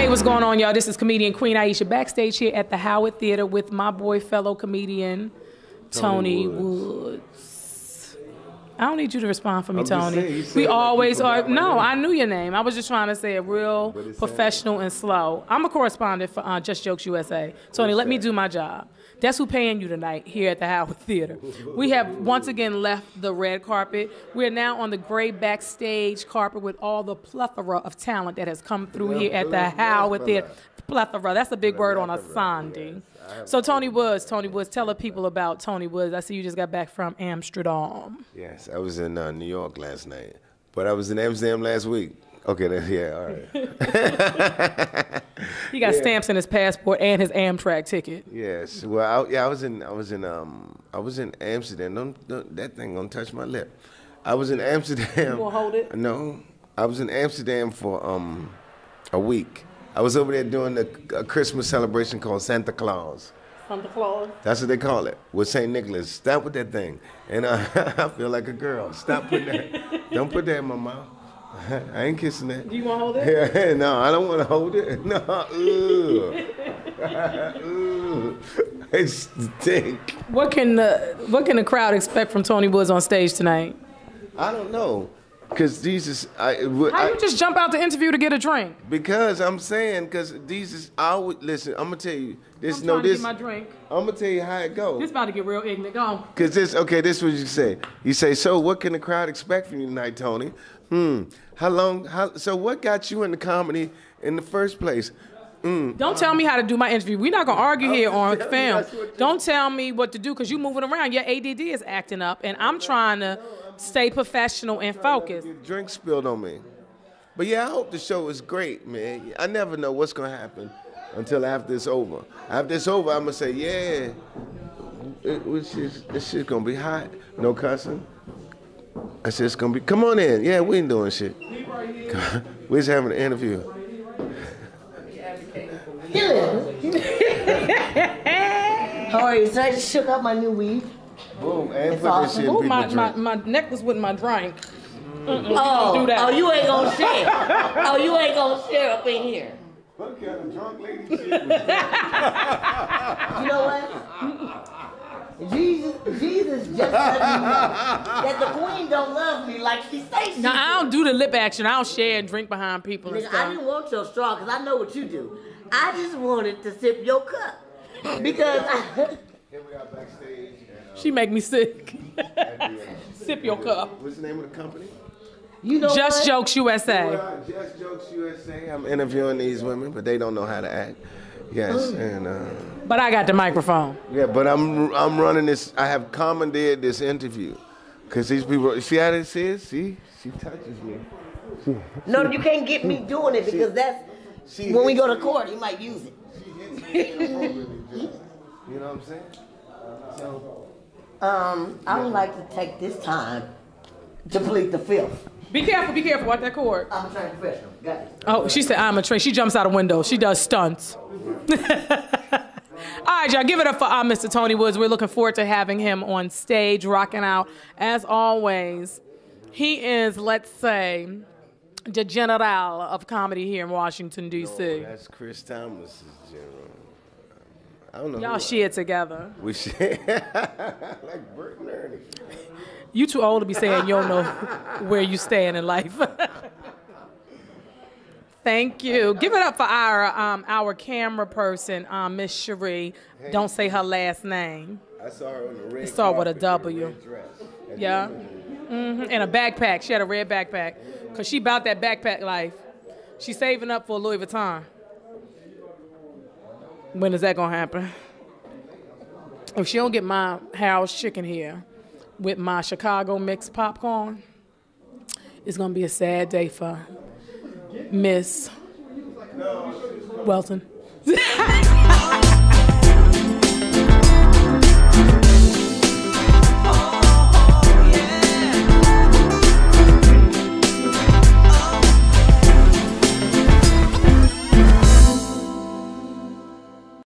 Hey, what's going on, y'all? This is comedian Queen Aisha backstage here at the Howard Theater with my boy, fellow comedian, Tony Woods. I don't need you to respond for me, Tony. We always are. No, I knew your name. I was just trying to say it real professional and slow. I'm a correspondent for Just Jokes USA. Tony, let me do my job. That's who paying you tonight here at the Howard Theater. We have once again left the red carpet. We are now on the gray backstage carpet with all the plethora of talent that has come through here at the Howard Theater. Plethora, that's a big word on a Sunday. Yes, so Tony Woods, tell the people about Tony Woods. I see you just got back from Amsterdam. Yes, I was in New York last night, but I was in Amsterdam last week. Okay, yeah, all right. He got stamps in his passport and his Amtrak ticket. Yes, well, I was in Amsterdam. Don't that thing gonna touch my lip. I was in Amsterdam. You gonna hold it? No, I was in Amsterdam for a week. I was over there doing a Christmas celebration called Santa Claus. Santa Claus. That's what they call it. With St. Nicholas. Stop with that thing. And I feel like a girl. Stop putting that. Don't put that in my mouth. I ain't kissing that. Do you want to hold it? Yeah, no, I don't want to hold it. No. Ooh. I stink. What can the crowd expect from Tony Woods on stage tonight? I don't know. Cause Jesus, how you just jump out the interview to get a drink? Because I'm saying, cause Jesus, listen. I'm gonna tell you this. I'm trying to get my drink. I'm gonna tell you how it goes. This about to get real ignorant. Go on. Cause this is what you say. You say, so what can the crowd expect from you tonight, Tony? So what got you into comedy in the first place? Don't tell me how to do my interview. We're not going to argue here on film. Don't tell me what to do because you're moving around. Your ADD is acting up, and I'm trying to stay professional and focused. Your drink spilled on me. But, yeah, I hope the show is great, man. I never know what's going to happen until after it's over. After it's over, I'm going to say, yeah, this shit's going to be hot. No cussing. I said, it's going to be, come on in. Yeah, we ain't doing shit. We're just having an interview. Yeah. All right, so I just shook out my new weave. Boom, and put that shit in people's drink. My necklace with my drink. Oh, you ain't gonna share. Oh, you ain't gonna share up in here. What kind of drunk lady shit was that? You know what? Jesus just let me know that the queen don't love me like she says she. No, I don't do the lip action. I don't share and drink behind people and stuff. I didn't want your straw because I know what you do. I just wanted to sip your cup because here we are backstage. And, she make me sick. Sip your cup. What's the name of the company? You know Just Jokes USA. Just Jokes USA. I'm interviewing these women, but they don't know how to act. Yes, and but I got the microphone. Yeah, but I'm running this. I have commandeered this interview because these people. See how this is? See, she touches me. No, you can't get me doing it because that's. When we go to court, he might use it. You know what I'm saying? So, I would like to take this time to plead the fifth. Be careful, watch that court. I'm a trained professional, got it. Oh, she said I'm a trained, she jumps out a window, she does stunts. All right, y'all, give it up for Mr. Tony Woods. We're looking forward to having him on stage, rocking out. As always, he is, let's say, the general of comedy here in Washington, D.C. No, that's Chris Thomas' general. I don't know. Y'all share together. We share. Like Bert and Ernie. You too old to be saying you don't know where you stand in life. Thank you. Give it up for our camera person, Miss Cherie. Hey, don't say her last name. I saw her on the red. I saw her with a W. Yeah. And a backpack. She had a red backpack. Because she about that backpack life. She's saving up for Louis Vuitton. When is that going to happen? If she don't get my Harold's chicken here with my Chicago mixed popcorn, it's going to be a sad day for Miss Welton.